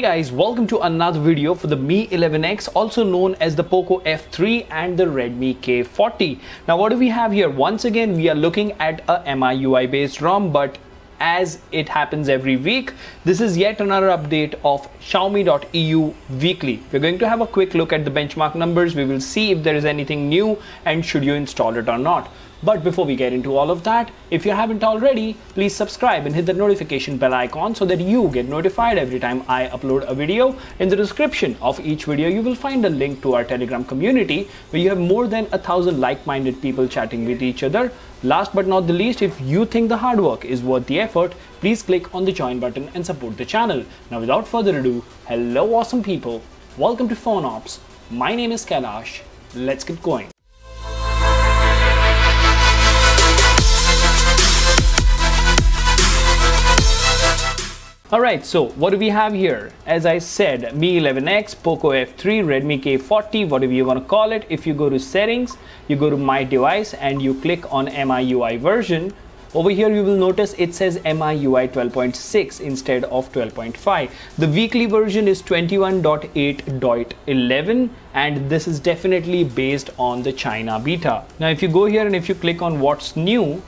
Hey guys, welcome to another video for the Mi 11X, also known as the Poco F3 and the Redmi K40. Now what do we have here? Once again, we are looking at a MIUI based ROM, but as it happens every week, this is yet another update of Xiaomi.eu weekly. We're going to have a quick look at the benchmark numbers. We will see if there is anything new and should you install it or not. But before we get into all of that, if you haven't already, please subscribe and hit the notification bell icon so that you get notified every time I upload a video. In the description of each video, you will find a link to our Telegram community where you have more than 1,000 like-minded people chatting with each other. Last but not the least, if you think the hard work is worth the effort, please click on the join button and support the channel. Now without further ado, hello awesome people, welcome to PhoneOps. My name is Kalash, let's get going. Alright, so what do we have here? As I said, Mi 11X, Poco F3, Redmi K40, whatever you want to call it. If you go to settings, you go to my device and you click on MIUI version. Over here you will notice it says MIUI 12.6 instead of 12.5. The weekly version is 21.8.11 and this is definitely based on the China beta. Now if you go here and if you click on what's new,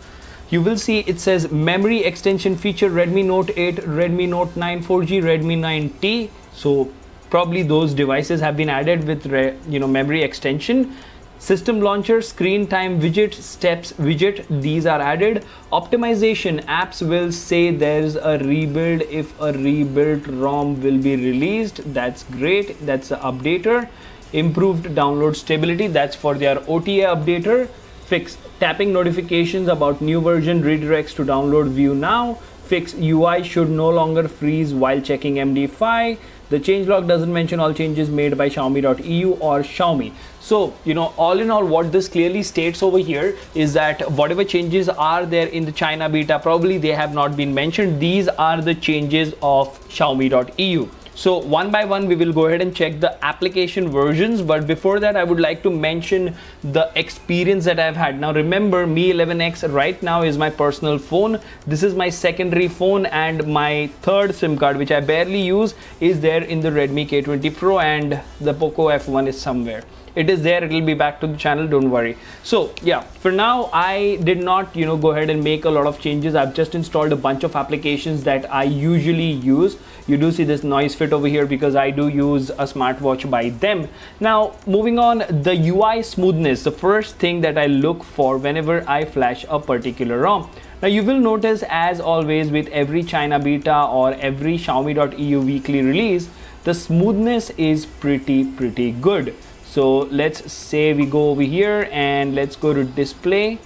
you will see it says memory extension feature, Redmi Note 8, Redmi Note 9 4G, Redmi 9T. So probably those devices have been added with memory extension. System launcher, screen time widget, steps widget, these are added. Optimization apps will say there's a rebuild if a rebuilt ROM will be released. That's great. That's the updater. Improved download stability, that's for their OTA updater. Fix tapping notifications about new version, redirects to download view now. Fix UI should no longer freeze while checking MD5. The changelog doesn't mention all changes made by Xiaomi.eu or Xiaomi. So, all in all, what this clearly states over here is that whatever changes are there in the China beta, probably they have not been mentioned. These are the changes of Xiaomi.eu. So one by one, we will go ahead and check the application versions. But before that, I would like to mention the experience that I've had. Now remember, Mi 11X right now is my personal phone. This is my secondary phone and my third SIM card, which I barely use, is there in the Redmi K20 Pro and the Poco F1 is somewhere. It is there, it will be back to the channel, don't worry. So yeah, for now I did not go ahead and make a lot of changes. I've just installed a bunch of applications that I usually use. You do see this noise fit over here because I do use a smartwatch by them. Now moving on, the UI smoothness, the first thing that I look for whenever I flash a particular ROM. Now you will notice, as always with every China beta or every Xiaomi.eu weekly release, the smoothness is pretty good. So let's say we go over here and let's go to display.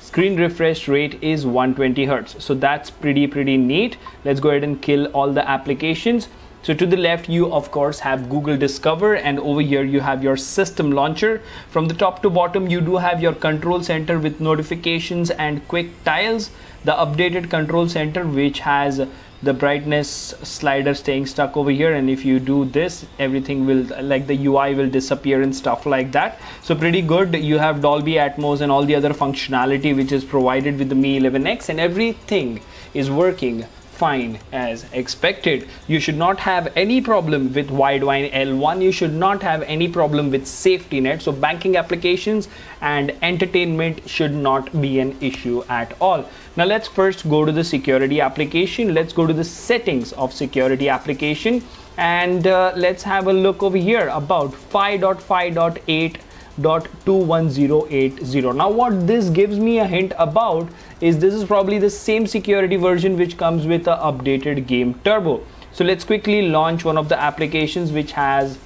Screen refresh rate is 120 Hz. So that's pretty neat. Let's go ahead and kill all the applications. So to the left, you of course have Google Discover, and over here you have your system launcher. From the top to bottom, you do have your control center with notifications and quick tiles. The updated control center, which has the brightness slider staying stuck over here, and if you do this, everything will, like the UI will disappear and stuff like that. So pretty good. You have Dolby Atmos and all the other functionality which is provided with the Mi 11X, and everything is working fine as expected. You should not have any problem with Widevine L1. You should not have any problem with safety net. So banking applications and entertainment should not be an issue at all. Now let's first go to the security application. Let's go to the settings of security application and let's have a look over here about 5.5.8.21080. Now what this gives me a hint about is this is probably the same security version which comes with an updated Game Turbo. So let's quickly launch one of the applications which has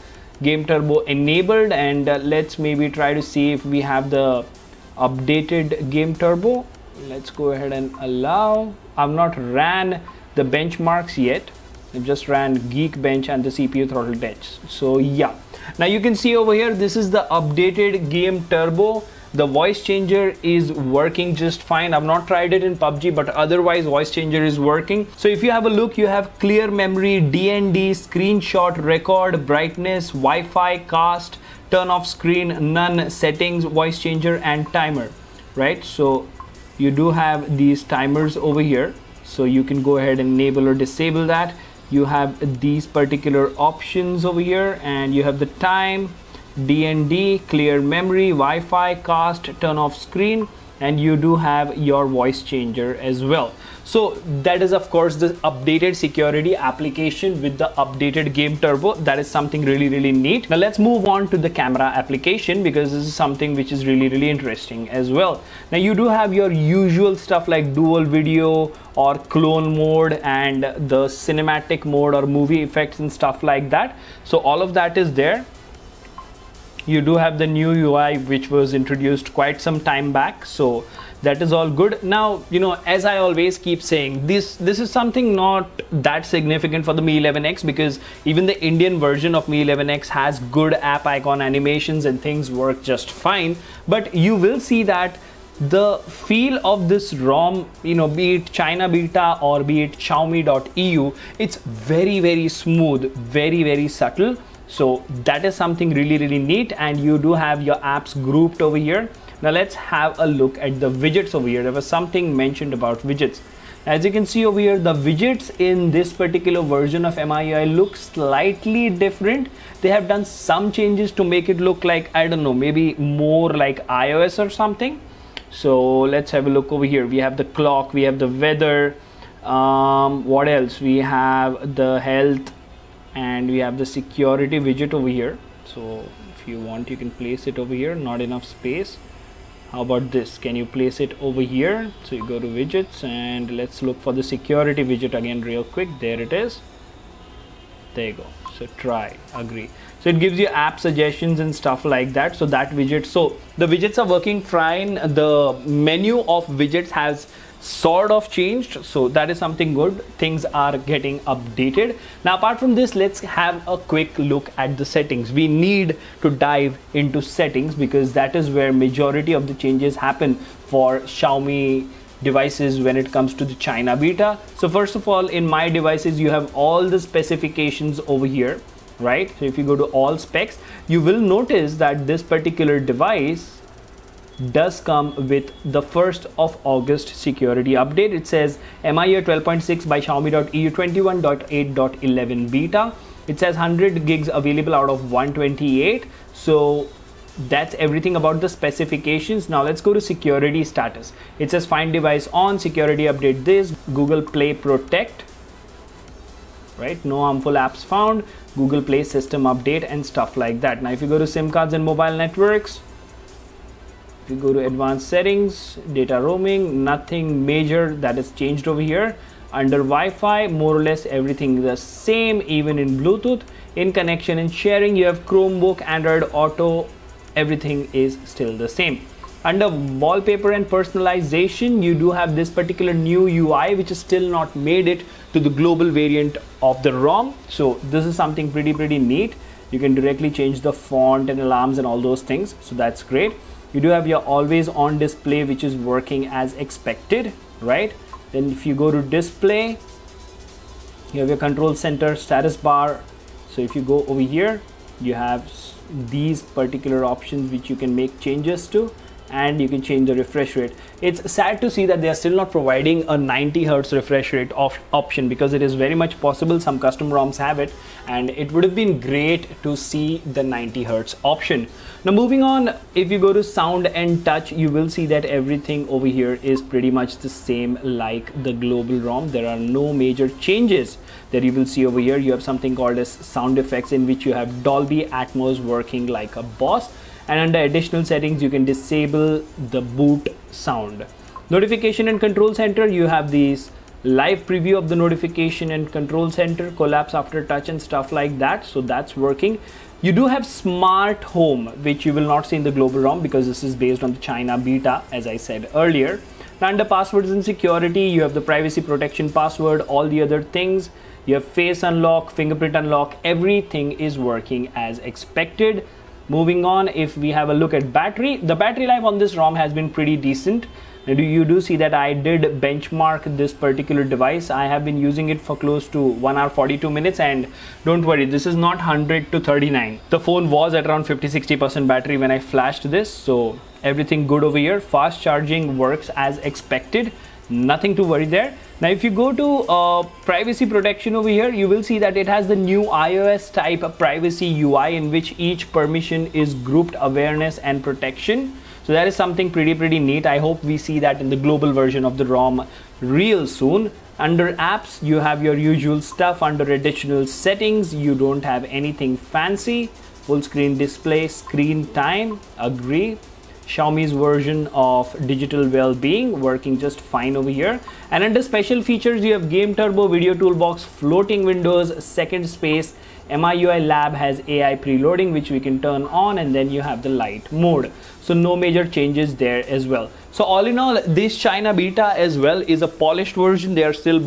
Game Turbo enabled, and let's maybe try to see if we have the updated Game Turbo. Let's go ahead and allow. I've not ran the benchmarks yet. I just ran Geekbench and the CPU throttle bench. So yeah, now you can see over here, this is the updated Game Turbo. The voice changer is working just fine. I've not tried it in PUBG, but otherwise voice changer is working. So if you have a look, you have clear memory, DND, screenshot, record, brightness, Wi-Fi, cast, turn off screen, none, settings, voice changer and timer, right? So you do have these timers over here. So you can go ahead and enable or disable that. you have these particular options over here, and you have the time, DND, clear memory, Wi-Fi, cast, turn off screen, and you do have your voice changer as well. So that is of course the updated security application with the updated game turbo. That is something really neat. Now let's move on to the camera application, because this is something which is really interesting as well. Now you do have your usual stuff like dual video or clone mode and the cinematic mode or movie effects and stuff like that. So all of that is there. You do have the new UI which was introduced quite some time back, so that is all good. Now, you know, as I always keep saying, this is something not that significant for the Mi 11X, because even the Indian version of Mi 11X has good app icon animations and things work just fine. But you will see that the feel of this ROM, you know, be it China Beta or be it Xiaomi.eu, it's very smooth, very subtle. So that is something really neat, and you do have your apps grouped over here. Now let's have a look at the widgets over here. There was something mentioned about widgets. As you can see over here, the widgets in this particular version of MIUI look slightly different. They have done some changes to make it look like, I don't know, maybe more like iOS or something. So let's have a look over here. We have the clock, we have the weather, what else? We have the health, and we have the security widget over here. So if you want, you can place it over here. Not enough space. How about this? Can you place it over here? So you go to widgets and let's look for the security widget again real quick. There it is. There you go. So try, agree. So it gives you app suggestions and stuff like that. So that widget, so the widgets are working fine. The menu of widgets has sort of changed, so that is something good. Things are getting updated. Now apart from this, let's have a quick look at the settings. We need to dive into settings because that is where majority of the changes happen for Xiaomi devices when it comes to the China beta. So first of all, in my devices, you have all the specifications over here, right? So if you go to all specs, you will notice that this particular device does come with the 1st of August security update. It says MIUI 12.6 by Xiaomi.eu 21.8.11 beta. It says 100 gigs available out of 128. So that's everything about the specifications. Now let's go to security status. It says find device on, security update this, Google Play protect, right? No harmful apps found, Google Play system update and stuff like that. Now if you go to SIM cards and mobile networks, we go to advanced settings, data roaming, nothing major that is changed over here. Under Wi-Fi, more or less everything the same, even in Bluetooth. In connection and sharing, you have Chromebook, Android Auto, everything is still the same. Under wallpaper and personalization, you do have this particular new UI which is still not made it to the global variant of the ROM. So this is something pretty neat. You can directly change the font and alarms and all those things, so that's great. You do have your always on display which is working as expected, right? Then if you go to display, you have your control center, status bar. So if you go over here, you have these particular options which you can make changes to, and you can change the refresh rate. It's sad to see that they are still not providing a 90 hertz refresh rate option, because it is very much possible some custom ROMs have it, and it would have been great to see the 90 hertz option. Now moving on, if you go to sound and touch, you will see that everything over here is pretty much the same like the global ROM. There are no major changes that you will see over here. You have something called as sound effects, in which you have Dolby Atmos working like a boss. And under additional settings, you can disable the boot sound. Notification and control center, you have these live preview of the notification and control center, collapse after touch and stuff like that. So that's working. You do have smart home, which you will not see in the global ROM because this is based on the China beta, as I said earlier. Now under passwords and security, you have the privacy protection password, all the other things. You have face unlock, fingerprint unlock, everything is working as expected. Moving on, if we have a look at battery, the battery life on this ROM has been pretty decent. You do see that I did benchmark this particular device. I have been using it for close to 1 hour 42 minutes, and don't worry, this is not 100 to 39. The phone was at around 50-60% battery when I flashed this, so everything good over here. Fast charging works as expected, nothing to worry there. Now if you go to privacy protection over here, you will see that it has the new iOS type of privacy UI in which each permission is grouped awareness and protection. So that is something pretty neat. I hope we see that in the global version of the ROM real soon. Under apps, you have your usual stuff. Under additional settings, you don't have anything fancy. Full screen display, screen time, agree. Xiaomi's version of digital well-being working just fine over here. And under special features, you have Game Turbo, Video Toolbox, floating windows, second space. MIUI Lab has AI preloading, which we can turn on, and then you have the light mode. So no major changes there as well. So all in all, this China beta as well is a polished version. They are still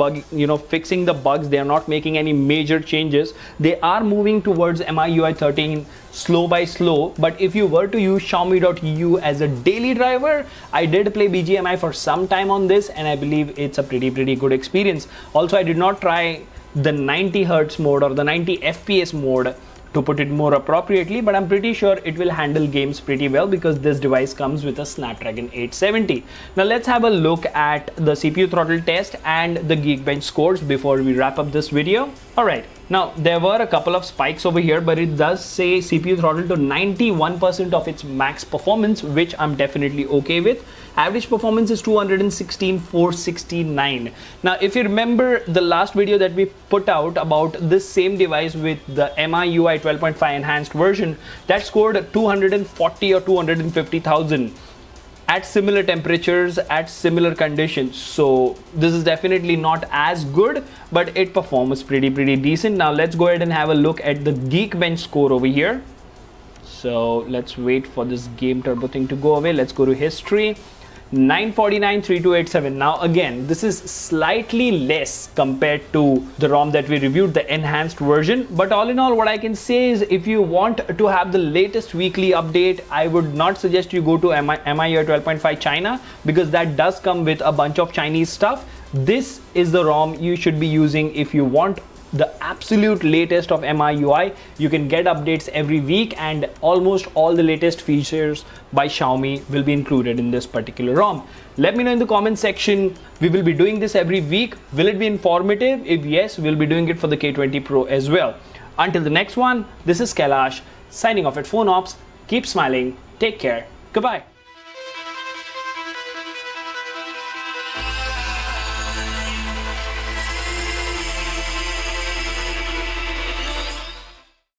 fixing the bugs. They are not making any major changes. They are moving towards MIUI 13 slow by slow. But if you were to use Xiaomi.eu as a daily driver, I did play BGMI for some time on this, and I believe it's a pretty good experience. Also, I did not try the 90 Hz mode or the 90 FPS mode, to put it more appropriately, but I'm pretty sure it will handle games pretty well because this device comes with a Snapdragon 870. Now let's have a look at the CPU throttle test and the Geekbench scores before we wrap up this video. All right, now there were a couple of spikes over here, but it does say CPU throttle to 91% of its max performance, which I'm definitely okay with. Average performance is 216,469. Now, if you remember the last video that we put out about this same device with the MIUI 12.5 enhanced version, that scored 240 or 250,000 at similar temperatures, at similar conditions. So this is definitely not as good, but it performs pretty decent. Now let's go ahead and have a look at the Geekbench score over here. So let's wait for this Game Turbo thing to go away. Let's go to history. 949, 3287. Now again, this is slightly less compared to the ROM that we reviewed, the enhanced version. But all in all, what I can say is if you want to have the latest weekly update, I would not suggest you go to MIUI 12.5 China because that does come with a bunch of Chinese stuff. This is the ROM you should be using if you want the absolute latest of MIUI. You can get updates every week and almost all the latest features by Xiaomi will be included in this particular ROM. Let me know in the comment section. We will be doing this every week. Will it be informative? If yes, we'll be doing it for the K20 Pro as well. Until the next one, this is Kalash signing off at PhoneOps. Keep smiling. Take care. Goodbye.